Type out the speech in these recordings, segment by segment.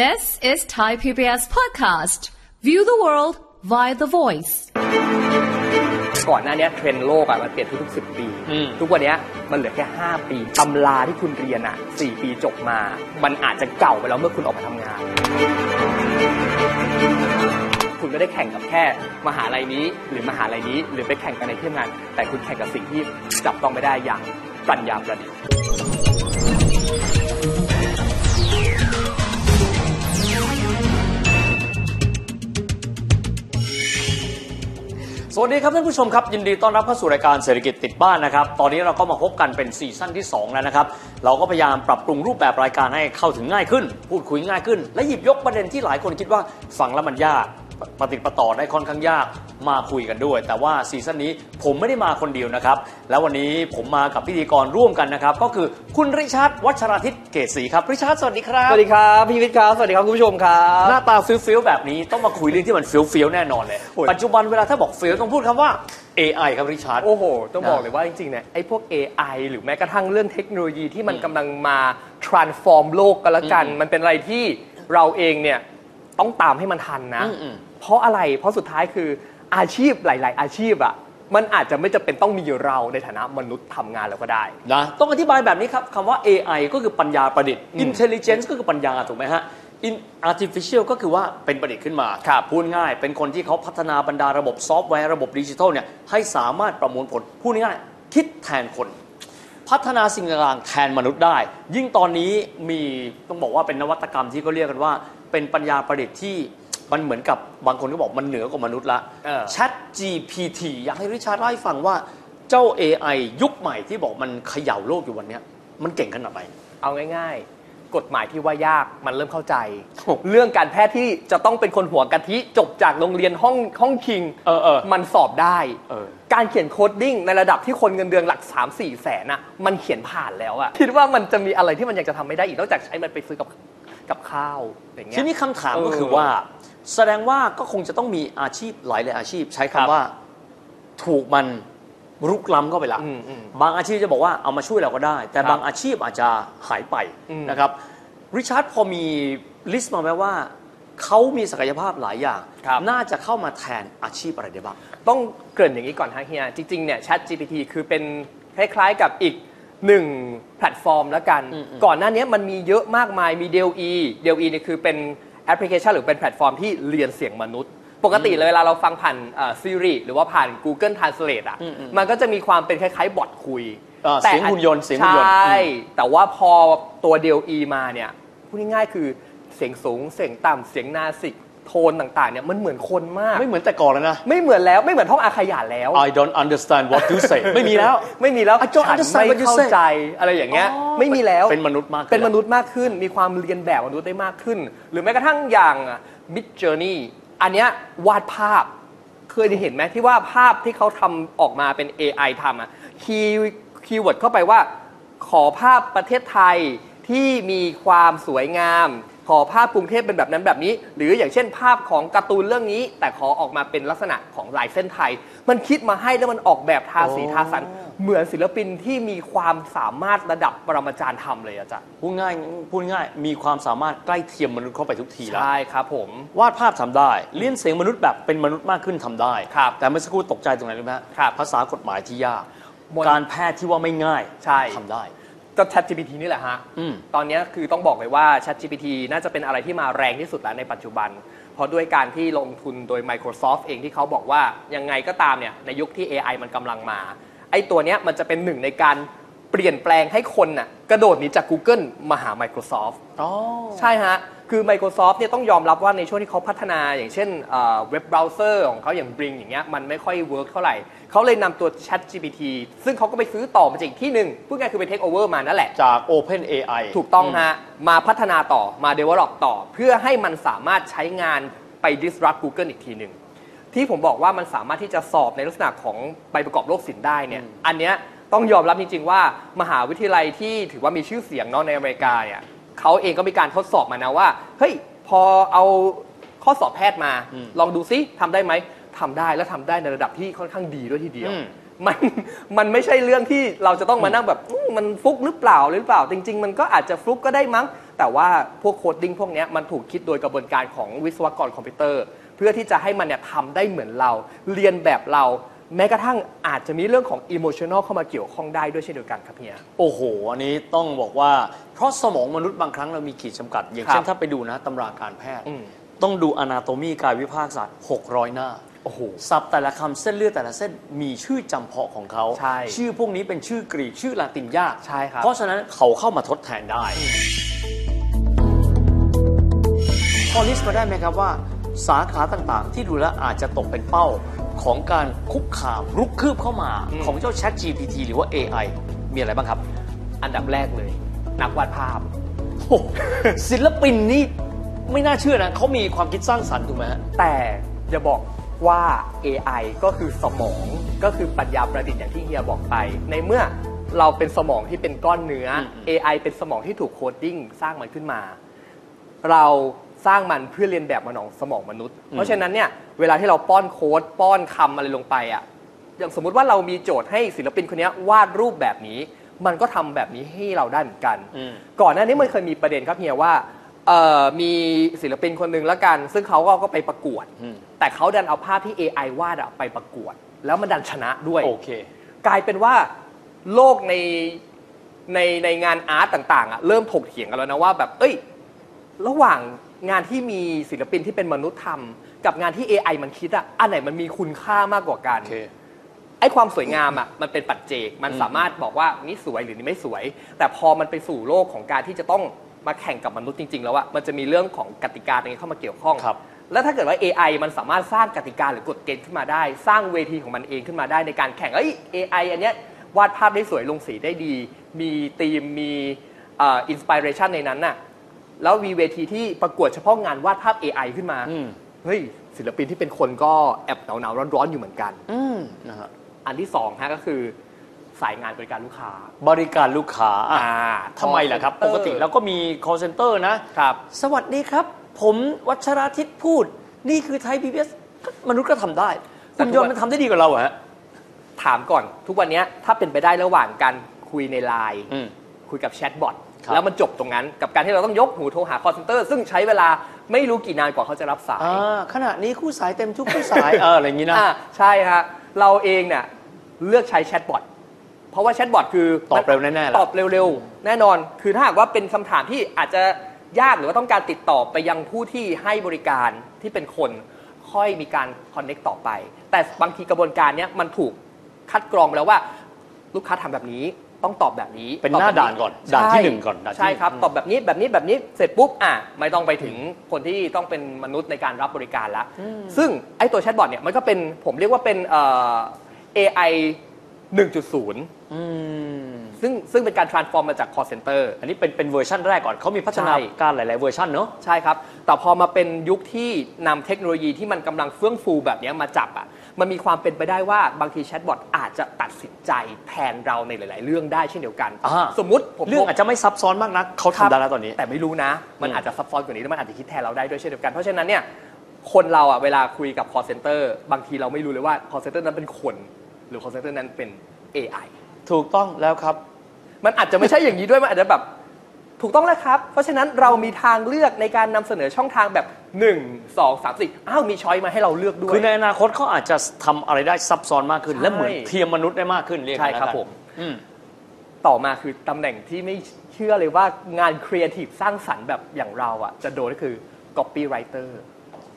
This is Thai PBS Podcast. View the world via the voice. ก่อนหน้านี้เทรนด์โลกมันเปลี่ยนทุกๆ10 ปี ทุกวันนี้มันเหลือแค่5 ปีตำราที่คุณเรียน4 ปีจบมามันอาจจะเก่าไปแล้วเมื่อคุณออกมาทำงานคุณไม่ได้แข่งกับแค่มหาลัยนี้หรือมหาลัยนี้หรือไปแข่งกันในที่ทำงานแต่คุณแข่งกับสิ่งที่จับต้องไม่ได้อย่างปัญญาประดิษฐ์สวัสดีครับท่านผู้ชมครับยินดีต้อนรับเข้าสู่รายการเศรษฐกิจติดบ้านนะครับตอนนี้เราก็มาพบกันเป็นซีซั่นที่2แล้วนะครับเราก็พยายามปรับปรุงรูปแบบรายการให้เข้าถึงง่ายขึ้นพูดคุยง่ายขึ้นและหยิบยกประเด็นที่หลายคนคิดว่าฟังแล้วมันยากปฏิบัติต่อได้ค่อนข้างยากมาคุยกันด้วยแต่ว่าซีซั่นนี้ผมไม่ได้มาคนเดียวนะครับแล้ววันนี้ผมมากับพิธีกรร่วมกันนะครับก็คือคุณริชาร์ดวัชราทิตเกษศรีครับริชาร์ดสวัสดีครับสวัสดีครับพี่วิทย์ครับสวัสดีครับคุณผู้ชมครับหน้าตาฟิลแบบนี้ต้องมาคุยเรื่องที่มันฟิลแน่นอนเลยปัจจุบันเวลาถ้าบอกฟิลต้องพูดคำว่า AI ครับริชาร์ดโอ้โหต้องบอกเลยว่าจริงๆเนี่ยไอ้พวก AI หรือแม้กระทั่งเรื่องเทคโนโลยีที่มันกำลังมา transform โลกกันละกันมันเป็นอะไรที่เราเองเนี่ยต้องตามให้มันทันนะเพราะอะไรเพราะสุดท้ายคืออาชีพหลายๆอาชีพมันอาจจะไม่จำเป็นต้องมีเราในฐานะมนุษย์ทำงานแล้วก็ได้นะต้องอธิบายแบบนี้ครับคำว่า AI ก็คือปัญญาประดิษฐ์ Intelligence ก็คือปัญญาถูกไหมฮะ Artificial ก็คือว่าเป็นประดิษฐ์ขึ้นมาพูดง่ายเป็นคนที่เขาพัฒนาบรรดาระบบซอฟต์แวร์ระบบดิจิทัลเนี่ยให้สามารถประมวลผลพูดง่ายคิดแทนคนพัฒนาสิ่งต่างๆแทนมนุษย์ได้ยิ่งตอนนี้มีต้องบอกว่าเป็นนวัตกรรมที่เขาเรียกกันว่าเป็นปัญญาประดิษฐ์ที่มันเหมือนกับบางคนก็บอกมันเหนือกว่ามนุษย์ละ ChatGPT อยากให้ริชาร์ดเล่าให้ฟังว่าเจ้า AI ยุคใหม่ที่บอกมันเขย่าโลกอยู่วันนี้มันเก่งขนาดไหนเอาง่ายๆกฎหมายที่ว่ายากมันเริ่มเข้าใจ เรื่องการแพทย์ที่จะต้องเป็นคนหัวกะทิจบจากโรงเรียนห้องคิงมันสอบได้การเขียนโคดดิ้งในระดับที่คนเงินเดือนหลัก 3-4 แสนน่ะมันเขียนผ่านแล้วคิดว่ามันจะมีอะไรที่มันอยากจะทำไม่ได้อีกนอกจากใช้มันไปซื้อกับข้าวอย่างเงี้ยทีนี้คำถามก็คือว่าแสดงว่าก็คงจะต้องมีอาชีพหลายอาชีพใช้คำว่าถูกมันรุกล้ำเข้าไปละบางอาชีพจะบอกว่าเอามาช่วยเราก็ได้แต่บางอาชีพอาจจะหายไปนะครับริชาร์ดพอมีลิสต์มาไหมว่าเขามีศักยภาพหลายอย่างน่าจะเข้ามาแทนอาชีพอะไรได้บ้างต้องเกริ่นอย่างนี้ก่อนฮะเฮียจริงๆเนี่ย ChatGPT คือเป็นคล้ายๆกับอีก1แพลตฟอร์มแล้วกันก่อนหน้านี้มันมีเยอะมากมายมี DALL-E เนี่ยคือเป็นแอปพลิเคชันหรือเป็นแพลตฟอร์มที่เรียนเสียงมนุษย์ปกติเลยเวลาเราฟังผ่าน Siri หรือว่าผ่าน Google Translate มันก็จะมีความเป็นคล้ายๆบอทคุยเสียงหุ่นยนต์ใช่แต่ว่าพอตัว DALL-E มาเนี่ยพูดง่ายๆคือเสียงสูงเสียงต่ำเสียงนาสิกโทนต่างๆเนี่ยมันเหมือนคนมากไม่เหมือนแต่ก่อนแล้วนะไม่เหมือนแล้วไม่เหมือนท่องอาขยานแล้ว I don't understand what you say ไม่มีแล้วฉันไม่เข้าใจอะไรอย่างเงี้ยไม่มีแล้วเป็นมนุษย์มากขึ้นมีความเรียนแบบมนุษย์ได้มากขึ้นหรือแม้กระทั่งอย่าง Midjourney อันเนี้ยวาดภาพเคยได้เห็นไหมที่ว่าภาพที่เขาทำออกมาเป็น AI ทำคีย์เวิร์ดเข้าไปว่าขอภาพประเทศไทยที่มีความสวยงามขอภาพกรุงเทพเป็นแบบนั้นแบบนี้หรืออย่างเช่นภาพของการ์ตูนเรื่องนี้แต่ขอออกมาเป็นลักษณะของลายเส้นไทยมันคิดมาให้แล้วมันออกแบบทาสีทาสันเหมือนศิลปินที่มีความสามารถระดับปรมาจารย์ทำเลยอาจารย์พูดง่ายมีความสามารถใกล้เทียมมนุษย์เข้าไปทุกทีแล้วใช่ครับผมวาดภาพทำได้เลี้ยนเสียงมนุษย์แบบเป็นมนุษย์มากขึ้นทำได้แต่เมื่อสักครู่ตกใจตรงไหนรู้ไหมภาษากฎหมายที่ยากการแพทย์ที่ว่าไม่ง่ายทำได้ก็ ChatGPT นี่แหละฮะตอนนี้คือต้องบอกเลยว่า ChatGPT น่าจะเป็นอะไรที่มาแรงที่สุดแล้วในปัจจุบันเพราะด้วยการที่ลงทุนโดย Microsoft เองที่เขาบอกว่ายังไงก็ตามเนี่ยในยุคที่ AI มันกำลังมาไอ้ตัวเนี้ยมันจะเป็นหนึ่งในการเปลี่ยนแปลงให้คนน่ะกระโดดหนีจาก Google มาหา Microsoft ใช่ฮะคือ Microsoft เนี่ยต้องยอมรับว่าในช่วงที่เขาพัฒนาอย่างเช่นเว็บเบราว์เซอร์ของเขาอย่าง Bing อย่างเงี้ยมันไม่ค่อยเวิร์กเท่าไหร่เขาเลยนำตัว ChatGPT ซึ่งเขาก็ไปซื้อต่อมาจากอีกที่หนึ่งพูดง่ายคือไป take over มานั่นแหละจาก Open AI ถูกต้องฮะมาพัฒนาต่อมา develop ต่อเพื่อให้มันสามารถใช้งานไป disrupt Google อีกทีหนึ่งที่ผมบอกว่ามันสามารถที่จะสอบในลักษณะของใบประกอบโรคศิลป์ได้เนี่ยอันเนี้ยต้องยอมรับจริงๆว่ามหาวิทยาลัยที่ถือว่ามีชื่อเสียงเนาะในอเมริกาเนี่ยเขาเองก็มีการทดสอบมานะว่าเฮ้ยพอเอาข้อสอบแพทย์มาลองดูซิทำได้ไหมทำได้และทำได้ในระดับที่ค่อนข้างดีด้วยทีเดียวมันไม่ใช่เรื่องที่เราจะต้องมานั่งแบบมันฟลุกหรือเปล่าจริงๆมันก็อาจจะฟลุกก็ได้มั้ง แต่ว่าพวกโคดดิ้งพวกนี้มันถูกคิดโดยกระบวนการของวิศวกรคอมพิวเตอร์เพื่อที่จะให้มันเนี่ยทำได้เหมือนเราเรียนแบบเราแม้กระทั่งอาจจะมีเรื่องของ emotional เข้ามาเกี่ยวข้องได้ด้วยเช่นเดียวกันครับเนี่ยโอ้โหอันนี้ต้องบอกว่าเพราะสมองมนุษย์บางครั้งเรามีขีดจำกัดอย่างเช่นถ้าไปดูนะตำราการแพทย์ต้องดู anatomy กายวิภาคศาสตร์600 หน้าโอ้โหศัพท์แต่ละคำเส้นเลือดแต่ละเส้นมีชื่อจำเพาะของเขาชื่อพวกนี้เป็นชื่อกรีกชื่อลาตินยากเพราะฉะนั้นเขาเข้ามาทดแทนได้พอลิสต์มาได้ไหมครับว่าสาขาต่างๆที่ดูแลอาจจะตกเป็นเป้าของการคุกคามรุกคืบเข้ามาของเจ้า ChatGPT หรือว่า AI มีอะไรบ้างครับอันดับแรกเลยนักวาดภาพศิลปินนี่ไม่น่าเชื่อนะเขามีความคิดสร้างสรรค์ถูกไหมแต่อย่าบอกว่า AI ก็คือสมองก็คือปัญญาประดิษฐ์อย่างที่เฮียบอกไปในเมื่อเราเป็นสมองที่เป็นก้อนเนื้อ AI เป็นสมองที่ถูกโคดดิ้งสร้างมันขึ้นมาเราสร้างมันเพื่อเรียนแบบมันของสมองมนุษย์เพราะฉะนั้นเนี่ยเวลาที่เราป้อนโค้ดป้อนคำอะไรลงไปอ่ะอย่างสมมุติว่าเรามีโจทย์ให้ศิลปินคนนี้วาดรูปแบบนี้มันก็ทำแบบนี้ให้เราได้เหมือนกันก่อนหน้านี้มันเคยมีประเด็นครับเฮียว่ามีศิลปินคนหนึ่งละกันซึ่งเขาก็ไปประกวดแต่เขาดันเอาภาพที่ AI วาดไปประกวดแล้วมันดันชนะด้วยกลายเป็นว่าโลกในงานอาร์ตต่างๆอ่ะเริ่มถกเถียงกันแล้วนะว่าแบบเอ้ยระหว่างงานที่มีศิลปินที่เป็นมนุษย์ทำกับงานที่ AI มันคิดอะอันไหนมันมีคุณค่ามากกว่ากันไอ้ความสวยงามอะมันเป็นปัจเจกมันสามารถบอกว่านี่สวยหรือนี่ไม่สวยแต่พอมันไปสู่โลกของการที่จะต้องมาแข่งกับมนุษย์จริงๆแล้วอะมันจะมีเรื่องของกติกาอะไรเข้ามาเกี่ยวข้องแล้วถ้าเกิดว่า AI มันสามารถสร้างกติกาหรือกฎเกณฑ์ขึ้นมาได้สร้างเวทีของมันเองขึ้นมาได้ในการแข่งAI อันเนี้ยวาดภาพได้สวยลงสีได้ดีมีธีมมีอินสปิเรชันในนั้นน่ะแล้วมีเวทีที่ประกวดเฉพาะงานวาดภาพ AI ขึ้นมาเฮ้ยศิลปินที่เป็นคนก็แอบหนาวๆร้อนๆอยู่เหมือนกันนะฮะอันที่สองฮะก็คือสายงานบริการลูกค้าทำไมล่ะครับปกติแล้วก็มี call center นะครับสวัสดีครับผมวัชราทิตย์พูดนี่คือไทย PBS มนุษย์ก็ทำได้คุณยอมมันทำได้ดีกว่าเราเหรอถามก่อนทุกวันนี้ถ้าเป็นไปได้ระหว่างการคุยในไลน์คุยกับแชทบอทแล้วมันจบตรงนั้นกับการที่เราต้องยกหูโทรหาคอลเซ็นเตอร์ซึ่งใช้เวลาไม่รู้กี่นานกว่าเขาจะรับสายขณะนี้คู่สายเต็มทุกคู่สาย อะไรอย่างนี้นะใช่ฮะเราเองเนี่ยเลือกใช้แชทบอทเพราะว่าแชทบอทคือตอบเร็วแน่ๆตอบเร็วๆแน่นอนคือถ้าหากว่าเป็นคำถามที่อาจจะยากหรือว่าต้องการติดต่อไปยังผู้ที่ให้บริการที่เป็นคนค่อยมีการคอนเน็กต์ต่อไปแต่บางทีกระบวนการเนี้ยมันถูกคัดกรองแล้วว่าลูกค้าทำแบบนี้ต้องตอบแบบนี้เป็นหน้าด่านก่อนด่านที่1ก่อนใช่ครับตอบแบบนี้เสร็จปุ๊บไม่ต้องไปถึงคนที่ต้องเป็นมนุษย์ในการรับบริการแล้วซึ่งไอ้ตัวแชทบอทเนี่ยมันก็เป็นผมเรียกว่าเป็น AI 1.0 ซึ่งเป็นการ transform มาจาก call center อันนี้เป็นเวอร์ชั่นแรกก่อนเขามีพัฒนาการหลายๆเวอร์ชั่นเนาะใช่ครับแต่พอมาเป็นยุคที่นำเทคโนโลยีที่มันกำลังเฟื่องฟูแบบนี้มาจับมันมีความเป็นไปได้ว่าบางทีแชทบอทอาจจะตัดสินใจแทนเราในหลายๆเรื่องได้เช่นเดียวกันสมมติผมเรื่องอาจจะไม่ซับซ้อนมากนักเขาทำได้แล้วตอนนี้แต่ไม่รู้นะมันอาจจะซับซ้อนกว่านี้แล้วมันอาจจะคิดแทนเราได้ด้วยเช่นเดียวกันเพราะฉะนั้นเนี่ยคนเราเวลาคุยกับ call center บางทีเราไม่รู้เลยว่า call center นั้นเป็นคนหรือ call center นั้นเป็น AI ถูกต้องแล้วครับมันอาจจะไม่ใช่อย่างนี้ด้วยมันอาจจะแบบถูกต้องแล้วครับเพราะฉะนั้นเรามีทางเลือกในการนำเสนอช่องทางแบบ1 2 3 4มีช้อยมาให้เราเลือกด้วยคือในอนาคตเขาอาจจะทำอะไรได้ซับซ้อนมากขึ้นและเหมือนเทียมมนุษย์ได้มากขึ้นเรียกนะครับผมต่อมาคือตำแหน่งที่ไม่เชื่อเลยว่างานครีเอทีฟสร้างสรรค์แบบอย่างเราจะโดนก็คือ copywriter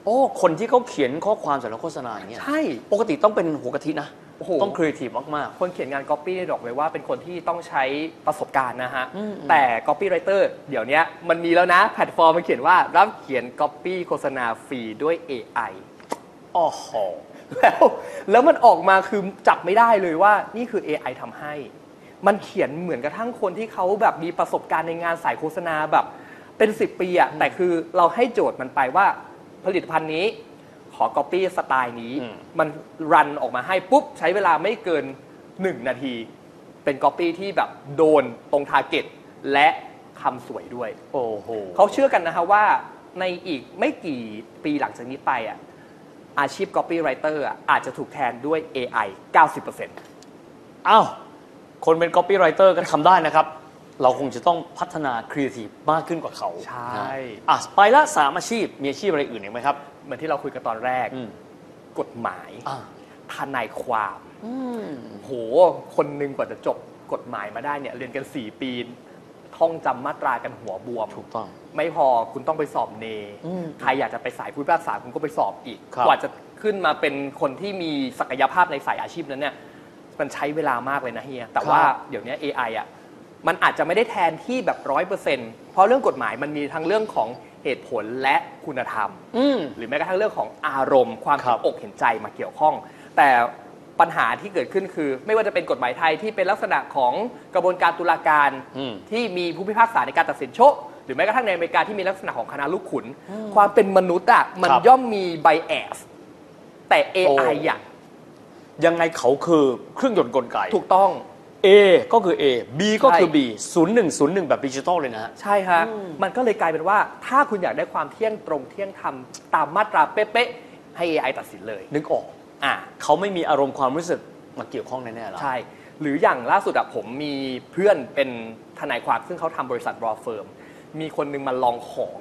โอ้คนที่เขาเขียนข้อความสำหรับโฆษณาอย่างเงี้ยใช่ปกติต้องเป็นหัวกะทินะต้องครีเอทีฟมากๆคนเขียนงาน Copy บอกเลยว่าเป็นคนที่ต้องใช้ประสบการณ์นะฮะแต่ Copywriter เดี๋ยวนี้มันมีแล้วนะแพลตฟอร์มมันเขียนว่ารับเขียน Copy โฆษณาฟรีด้วย AI โอ้โหแล้วมันออกมาคือจับไม่ได้เลยว่านี่คือ AI ทำให้มันเขียนเหมือนกระทั่งคนที่เขาแบบมีประสบการณ์ในงานสายโฆษณาแบบเป็น10 ปีแต่คือเราให้โจทย์มันไปว่าผลิตภัณฑ์นี้ขอ Copy สไตล์นี้มันรันออกมาให้ปุ๊บใช้เวลาไม่เกิน1 นาทีเป็น Copy ที่แบบโดนตรง Target และคำสวยด้วยโอ้โหเขาเชื่อกันนะฮะว่าในอีกไม่กี่ปีหลังจากนี้ไปอาชีพ Copywriter อาจจะถูกแทนด้วย AI 90% อ้าวคนเป็น Copywriter ก็ทำได้นะครับ เราคงจะต้องพัฒนาครีเอทีฟมากขึ้นกว่าเขาใช่ไปละ3อาชีพมีอาชีพอะไรอื่นอีกไหมครับเหมือนที่เราคุยกันตอนแรกกฎหมายทนายความโหคนหนึ่งกว่าจะจบกฎหมายมาได้เนี่ยเรียนกัน4ปีท่องจำมาตรากันหัวบวมถูกต้องไม่พอคุณต้องไปสอบเนใครอยากจะไปสายผู้พิพากษาคุณก็ไปสอบอีกกว่าจะขึ้นมาเป็นคนที่มีศักยภาพในสายอาชีพนั้นเนี่ยมันใช้เวลามากเลยนะเฮียแต่ว่าเดี๋ยวนี้ AI อ่ะมันอาจจะไม่ได้แทนที่แบบ 100% เพราะเรื่องกฎหมายมันมีทั้งเรื่องของเหตุผลและคุณธรรมหรือแม้กระทั่งเรื่องของอารมณ์ความเห็นอกเห็นใจมาเกี่ยวข้องแต่ปัญหาที่เกิดขึ้นคือไม่ว่าจะเป็นกฎหมายไทยที่เป็นลักษณะของกระบวนการตุลาการที่มีผู้พิพากษาในการตัดสินโชคหรือแม้กระทั่งในอเมริกาที่มีลักษณะของคณะลูกขุนความเป็นมนุษย์อ่ะมันย่อมมีไบแอสแต่ AI อ่ะยังไงเขาคือเครื่องยนต์กลไกถูกต้อง A ก็คือ A B ก็คือ B 0101แบบดิจิทัลเลยนะใช่ค่ะมันก็เลยกลายเป็นว่าถ้าคุณอยากได้ความเที่ยงตรงเที่ยงธรรมตามมาตราเป๊ะๆให้ AI ตัดสินเลยนึกออกเขาไม่มีอารมณ์ความรู้สึกมาเกี่ยวข้องแน่ๆแล้วใช่หรืออย่างล่าสุดอะผมมีเพื่อนเป็นทนายความซึ่งเขาทำบริษัทLaw Firmมีคนนึงมาลองของ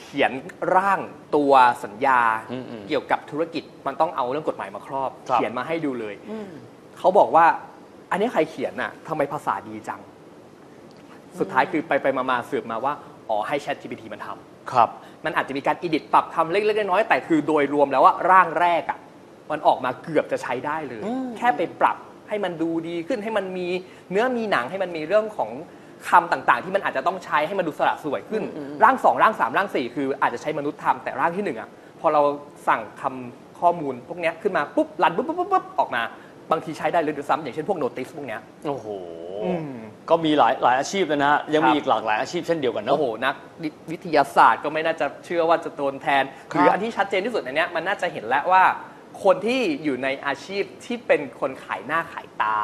เขียนร่างตัวสัญญาเกี่ยวกับธุรกิจมันต้องเอาเรื่องกฎหมายมาครอบเขียนมาให้ดูเลยเขาบอกว่าอันนี้ใครเขียนน่ะทำไมภาษาดีจังสุดท้ายคือไปมาสืบมาว่าอ๋อให้ ChatGPT มันทำครับมันอาจจะมีการอิดิทปรับคำเล็กๆน้อยๆแต่คือโดยรวมแล้วว่าร่างแรกอ่ะมันออกมาเกือบจะใช้ได้เลยแค่ไปปรับให้มันดูดีขึ้นให้มันมีเนื้อมีหนังให้มันมีเรื่องของคำต่างๆที่มันอาจจะต้องใช้ให้มันดูสละสวยขึ้นร่าง2ร่าง3ร่าง4คืออาจจะใช้มนุษย์ทำแต่ร่างที่1อ่ะพอเราสั่งคำข้อมูลพวกนี้ขึ้นมาปุ๊บรันปุ๊บออกมาบางทีใช้ได้เลยด้วยซ้ำอย่างเช่นพวกโนติสพวกนี้โอ้โหก็มีหลายอาชีพเลยนะฮะยังมีอีกหลากหลายอาชีพเช่นเดียวกันเนาะโอ้โหนักวิทยาศาสตร์ก็ไม่น่าจะเชื่อว่าจะโดนแทนหรืออันที่ชัดเจนที่สุดในนี้มันน่าจะเห็นแล้วว่าคนที่อยู่ในอาชีพที่เป็นคนขายหน้าขายตา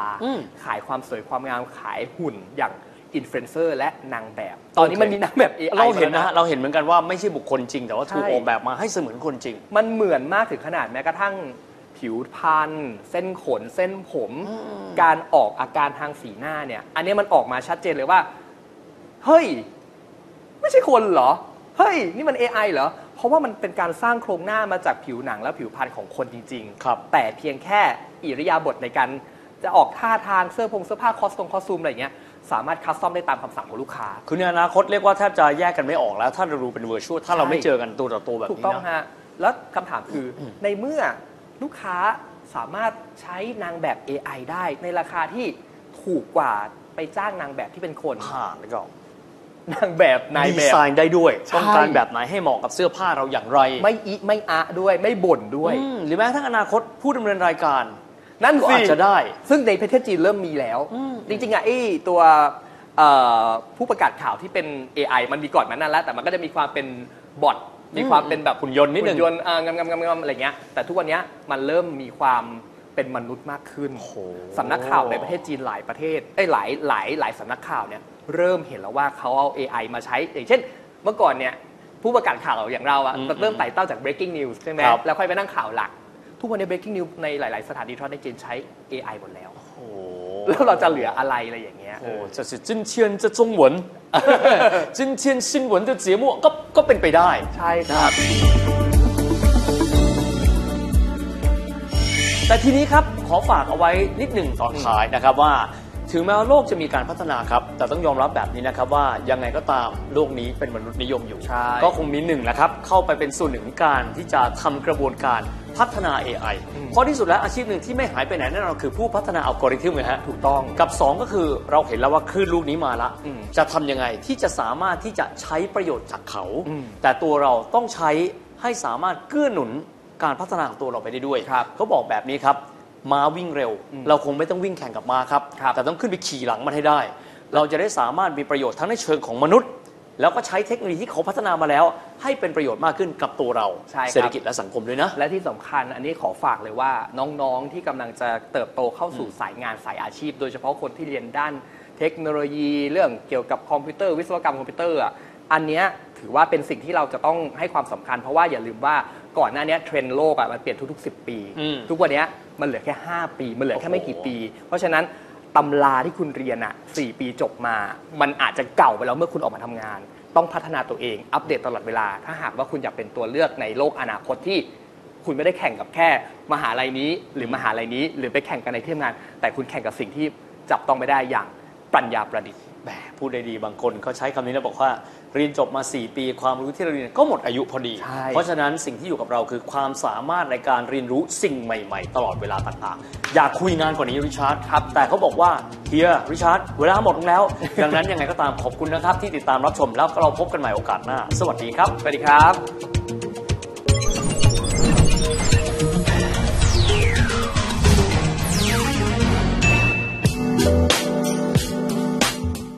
ขายความสวยความงามขายหุ่นอย่างอินฟลูเอนเซอร์และนางแบบตอนนี้มันมีนางแบบ AI เราเห็นนะเราเห็นเหมือนกันว่าไม่ใช่บุคคลจริงแต่ว่าถูกออกแบบมาให้เสมือนคนจริงมันเหมือนมากถึงขนาดแม้กระทั่งผิวพรรณเส้นขนเส้นผมการออกอาการทางสีหน้าเนี่ยอันนี้มันออกมาชัดเจนเลยว่าเฮ้ยไม่ใช่คนเหรอเฮ้ยนี่มัน AI เหรอเพราะว่ามันเป็นการสร้างโครงหน้ามาจากผิวหนังและผิวพรรณของคนจริงๆครับแต่เพียงแค่อิริยาบถในการจะออกท่าทางเสื้อผ้าคอสตูมอะไรอย่างเงี้ยสามารถคัสตอมได้ตามคำสั่งของลูกค้าคือในอนาคตเรียกว่าแทบจะแยกกันไม่ออกแล้วถ้าเราดูเป็นเวอร์ชวลถ้าเราไม่เจอกันตัวต่อตัวแบบนี้นะถูกต้องฮะแล้วคำถามคือในเมื่อลูกค้าสามารถใช้นางแบบ AI ได้ในราคาที่ถูกกว่าไปจ้างนางแบบที่เป็นคนผ่านแล้วก็นางแบบนายแบบดีไซน์ได้ด้วยต้องการแบบไหนให้เหมาะกับเสื้อผ้าเราอย่างไรไม่อิไม่อะด้วยไม่บ่นด้วยหรือแม้กระทั่งอนาคตผู้ดำเนินรายการนั่นสิจะได้ซึ่งในประเทศจีนเริ่มมีแล้วจริงๆอ่ะไอ้ตัวผู้ประกาศข่าวที่เป็น AI มันมีก่อนมานั่นแล้วแต่มันก็จะมีความเป็นบอทมีความเป็นแบบหุ่นยนต์นิดนึงหุ่นยนต์งำอะไรเงี้ยแต่ทุกวันนี้มันเริ่มมีความเป็นมนุษย์มากขึ้นสำนักข่าวในประเทศจีนหลายประเทศหลายสำนักข่าวเนี่ยเริ่มเห็นแล้วว่าเขาเอา AI มาใช้อย่างเช่นเมื่อก่อนเนี่ยผู้ประกาศข่าวอย่างเราอะเริ่มไต่เต้าจาก breaking news ใช่ไหมแล้วค่อยไปนั่งข่าวหลักทุกวันใน breaking news ในหลายๆสถานีโทรทัศน์ในจีนใช้ AI หมดแล้วแล้วเราจะเหลืออะไรอะไรอย่างเงี้ยโอ้จะสิจินเทียนจะจงหวนจินเทียนซินหวนจะเสียมั่วก็เป็นไปได้ใช่ครับแต่ทีนี้ครับขอฝากเอาไว้นิดหนึ่งตอนท้ายนะครับว่าถึงแม้ว่าโลกจะมีการพัฒนาครับแต่ต้องยอมรับแบบนี้นะครับว่ายังไงก็ตามโลกนี้เป็นมนุษย์นิยมอยู่ก็คงมีหนึ่งนะครับเข้าไปเป็นส่วนหนึ่งการที่จะทำกระบวนการพัฒนา AI เพราะที่สุดแล้วอาชีพหนึ่งที่ไม่หายไปไหนนั่นเราคือผู้พัฒนาอัลกอริทึมนะฮะถูกต้องกับ2ก็คือเราเห็นแล้วว่าคลื่นลูกนี้มาละจะทำยังไงที่จะสามารถที่จะใช้ประโยชน์จากเขาแต่ตัวเราต้องใช้ให้สามารถเกื้อหนุนการพัฒนาของตัวเราไปได้ด้วยเขาบอกแบบนี้ครับม้าวิ่งเร็วเราคงไม่ต้องวิ่งแข่งกับม้าครับแต่ต้องขึ้นไปขี่หลังมันให้ได้เราจะได้สามารถมีประโยชน์ทั้งในเชิงของมนุษย์แล้วก็ใช้เทคโนโลยีที่เขาพัฒนามาแล้วให้เป็นประโยชน์มากขึ้นกับตัวเราเศรษฐกิจและสังคมด้วยนะและที่สำคัญอันนี้ขอฝากเลยว่าน้องๆที่กำลังจะเติบโตเข้าสู่สายงานสายอาชีพโดยเฉพาะคนที่เรียนด้านเทคโนโลยีเรื่องเกี่ยวกับคอมพิวเตอร์วิศวกรรมคอมพิวเตอร์อันนี้ถือว่าเป็นสิ่งที่เราจะต้องให้ความสำคัญเพราะว่าอย่าลืมว่าก่อนหน้านี้เทรนด์โลกมันเปลี่ยนทุกๆ10 ปีทุกวันนี้มันเหลือแค่5 ปีมันเหลือแค่ไม่กี่ปีเพราะฉะนั้น ตำราที่คุณเรียนอะ4ปีจบมามันอาจจะเก่าไปแล้วเมื่อคุณออกมาทำงานต้องพัฒนาตัวเองอัปเดตตลอดเวลาถ้าหากว่าคุณอยากเป็นตัวเลือกในโลกอนาคตที่คุณไม่ได้แข่งกับแค่มหาลัยนี้หรือมหาลัยนี้หรือไปแข่งกันในที่ทำงานแต่คุณแข่งกับสิ่งที่จับต้องไม่ได้อย่างปัญญาประดิษฐ์แบบพูดได้ดีบางคนเขาใช้คำนี้นะบอกว่าเรียนจบมา4ปีความรู้ที่เราเรียนก็หมดอายุพอดีเพราะฉะนั้นสิ่งที่อยู่กับเราคือความสามารถในการเรียนรู้สิ่งใหม่ๆตลอดเวลาต่างๆอยากคุยนานกว่านี้ริชาร์ดครับแต่เขาบอกว่าเฮียริชาร์ดเวลาหมดลงแล้วดังนั้นยังไงก็ตามขอบคุณนะครับที่ติดตามรับชมแล้วเราพบกันใหม่โอกาสหน้าสวัสดีครับสวัสดีครับ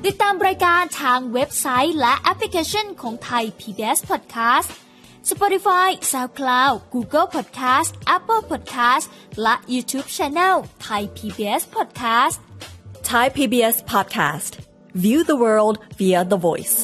ติดตามรายการทางเว็บไซต์และแอปพลิเคชันของ Thai PBS Podcast Spotify, SoundCloud, Google Podcast, Apple Podcast และ YouTube Channel Thai PBS Podcast Thai PBS Podcast View the world via the voice